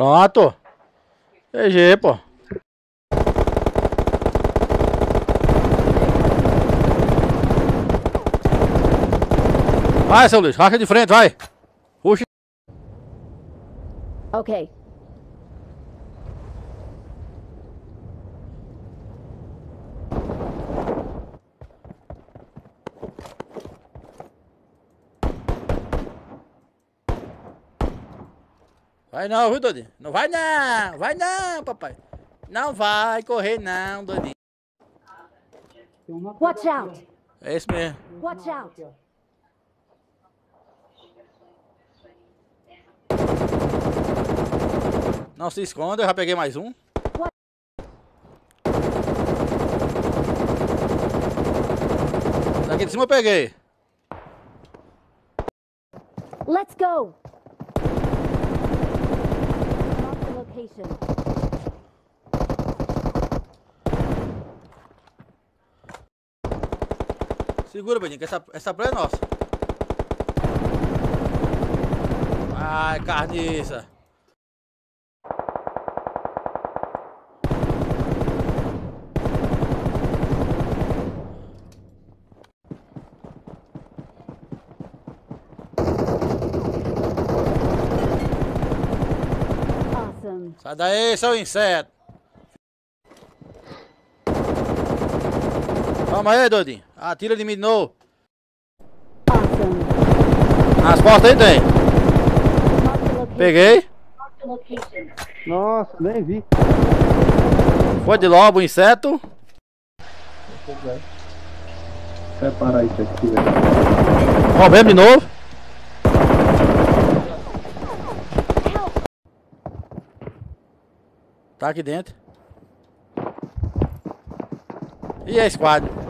Pronto. GG, pô. Vai, seu Luiz. Racha de frente, vai. Puxa. Ok. Vai não, viu, Dodinho? Não vai não! Vai não, papai! Não vai correr não, Dodinho! Watch out! É isso mesmo! Watch out! Não se esconda, eu já peguei mais um! Daqui de cima eu peguei! Let's go! Segura, Beninho, que essa praia é nossa. Ai, carniça. Sai daí, seu inseto. Calma aí, doidinho. Atira de mim de novo. As portas aí tem. Peguei. Nossa, nem vi. Foi de lobo o inseto. Vai parar isso aqui, velho. Roubemos de novo. Tá aqui dentro. E é squad.